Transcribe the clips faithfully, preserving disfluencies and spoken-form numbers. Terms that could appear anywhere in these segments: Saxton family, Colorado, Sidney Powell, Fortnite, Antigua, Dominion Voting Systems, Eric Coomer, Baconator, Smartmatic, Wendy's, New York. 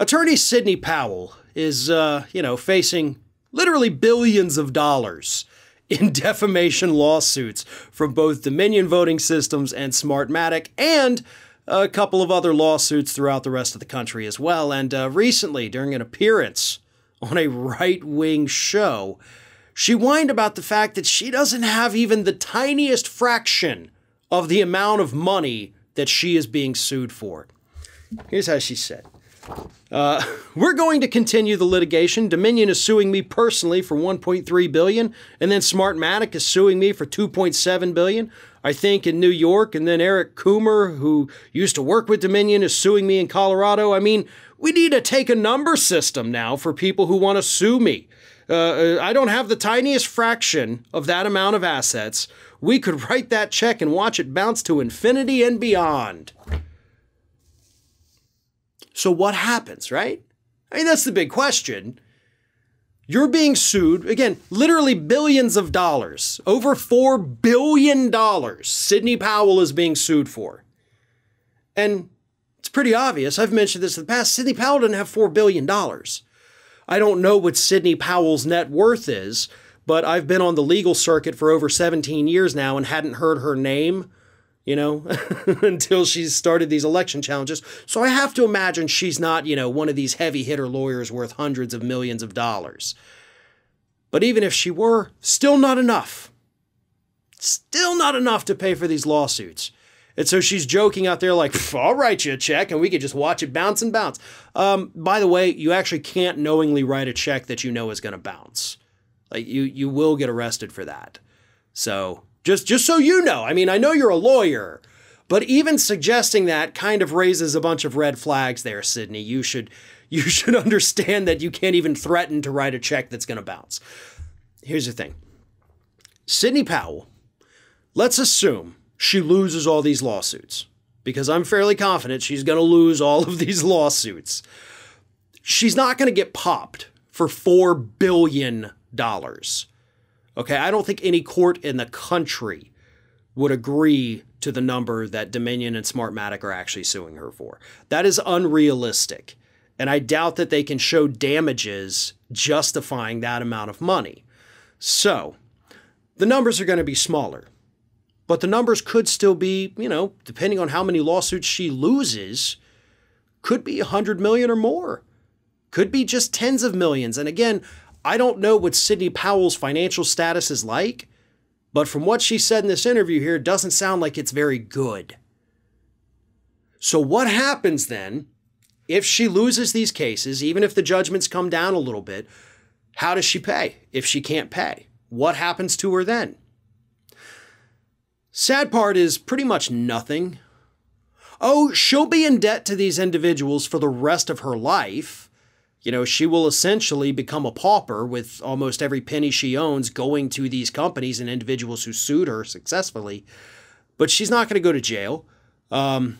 Attorney Sidney Powell is, uh, you know, facing literally billions of dollars in defamation lawsuits from both Dominion Voting Systems and Smartmatic, and a couple of other lawsuits throughout the rest of the country as well. And uh, recently, during an appearance on a right-wing show, she whined about the fact that she doesn't have even the tiniest fraction of the amount of money that she is being sued for. Here's how she said. Uh, we're going to continue the litigation. Dominion is suing me personally for one point three billion dollars, and then Smartmatic is suing me for two point seven billion dollars, I think, in New York, and then Eric Coomer, who used to work with Dominion, is suing me in Colorado. I mean, we need to take a number system now for people who want to sue me. Uh, I don't have the tiniest fraction of that amount of assets. We could write that check and watch it bounce to infinity and beyond. So what happens, right? I mean, that's the big question. You're being sued, again, literally billions of dollars, over four billion dollars Sidney Powell is being sued for. And it's pretty obvious. I've mentioned this in the past. Sidney Powell didn't have four billion dollars. I don't know what Sidney Powell's net worth is, but I've been on the legal circuit for over seventeen years now and hadn't heard her name, you know, until she started these election challenges. So I have to imagine she's not, you know, one of these heavy hitter lawyers worth hundreds of millions of dollars. But even if she were, still not enough. Still not enough to pay for these lawsuits. And so she's joking out there like, I'll write you a check and we can just watch it bounce and bounce. Um, by the way, you actually can't knowingly write a check that you know is going to bounce. Like you, you will get arrested for that. So... Just, just so you know, I mean, I know you're a lawyer, but even suggesting that kind of raises a bunch of red flags there, Sidney. You should, you should understand that you can't even threaten to write a check that's going to bounce. Here's the thing. Sidney Powell, let's assume she loses all these lawsuits, because I'm fairly confident she's going to lose all of these lawsuits. She's not going to get popped for four billion dollars. Okay, I don't think any court in the country would agree to the number that Dominion and Smartmatic are actually suing her for. That is unrealistic, and I doubt that they can show damages justifying that amount of money. So, the numbers are going to be smaller, but the numbers could still be, you know, depending on how many lawsuits she loses, could be one hundred million or more. Could be just tens of millions, and again, I don't know what Sidney Powell's financial status is like, but from what she said in this interview here, it doesn't sound like it's very good. So what happens then if she loses these cases, even if the judgments come down a little bit? How does she pay if she can't pay? What happens to her then? Sad part is pretty much nothing. Oh, she'll be in debt to these individuals for the rest of her life. You know, she will essentially become a pauper with almost every penny she owns going to these companies and individuals who sued her successfully. But she's not going to go to jail. Um,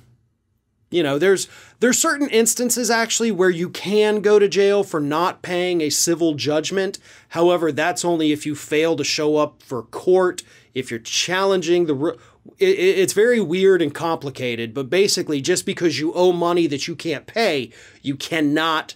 you know, there's there's certain instances actually where you can go to jail for not paying a civil judgment. However, that's only if you fail to show up for court, if you're challenging the... It's very weird and complicated, but basically just because you owe money that you can't pay, you cannot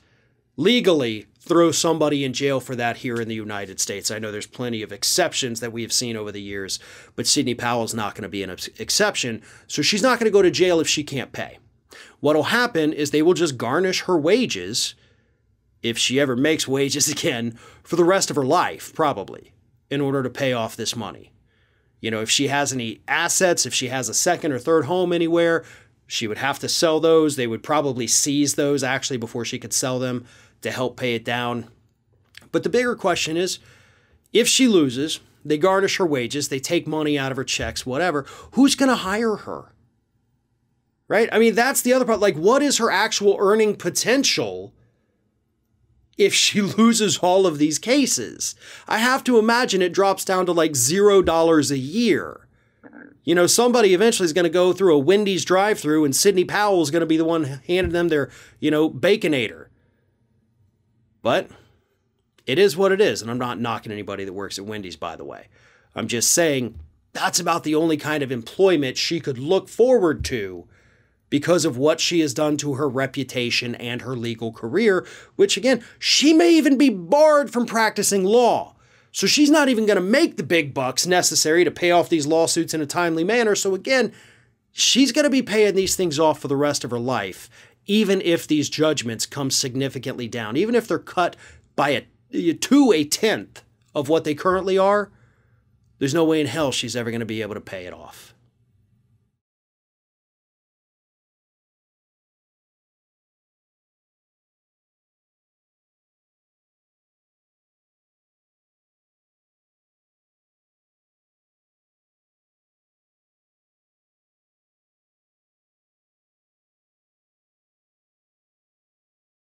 legally throw somebody in jail for that here in the United States. I know there's plenty of exceptions that we have seen over the years, but Sidney Powell's not going to be an exception, so she's not going to go to jail if she can't pay. What'll happen is they will just garnish her wages, if she ever makes wages again, for the rest of her life, probably, in order to pay off this money. You know, if she has any assets, if she has a second or third home anywhere, she would have to sell those. They would probably seize those actually before she could sell them to help pay it down. But the bigger question is, if she loses, they garnish her wages, they take money out of her checks, whatever, who's going to hire her? Right? I mean, that's the other part. Like, what is her actual earning potential if she loses all of these cases? I have to imagine it drops down to like zero dollars a year. You know, somebody eventually is going to go through a Wendy's drive-thru and Sidney Powell is going to be the one handing them their, you know, Baconator. But it is what it is, and I'm not knocking anybody that works at Wendy's, by the way. I'm just saying that's about the only kind of employment she could look forward to because of what she has done to her reputation and her legal career, which again, she may even be barred from practicing law. So she's not even going to make the big bucks necessary to pay off these lawsuits in a timely manner. So again, she's going to be paying these things off for the rest of her life, even if these judgments come significantly down, even if they're cut by a, to a tenth of what they currently are. There's no way in hell she's ever going to be able to pay it off.